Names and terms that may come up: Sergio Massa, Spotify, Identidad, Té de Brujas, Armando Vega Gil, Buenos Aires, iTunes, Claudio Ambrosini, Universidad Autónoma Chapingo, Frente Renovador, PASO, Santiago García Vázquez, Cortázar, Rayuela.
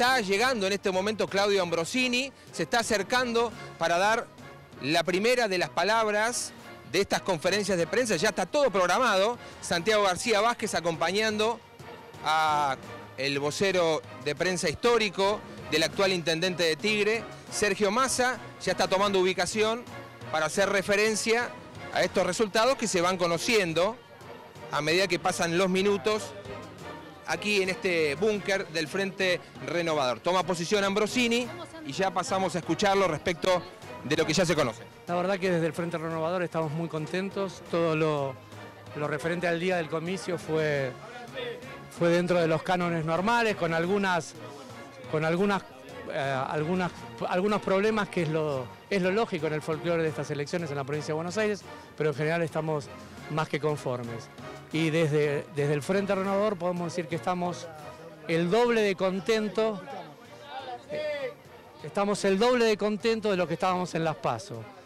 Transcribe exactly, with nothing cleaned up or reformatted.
Está llegando en este momento Claudio Ambrosini, se está acercando para dar la primera de las palabras de estas conferencias de prensa. Ya está todo programado. Santiago García Vázquez acompañando al vocero de prensa histórico del actual intendente de Tigre, Sergio Massa, ya está tomando ubicación para hacer referencia a estos resultados que se van conociendo a medida que pasan los minutos aquí en este búnker del Frente Renovador. Toma posición Ambrosini y ya pasamos a escucharlo respecto de lo que ya se conoce. La verdad que desde el Frente Renovador estamos muy contentos. Todo lo, lo referente al día del comicio fue, fue dentro de los cánones normales, con algunas con algunas, eh, algunas algunos problemas que es lo, es lo lógico en el folclore de estas elecciones en la provincia de Buenos Aires, pero en general estamos más que conformes. Y desde, desde el Frente Renovador podemos decir que estamos el doble de contento, estamos el doble de contento de lo que estábamos en las PASO.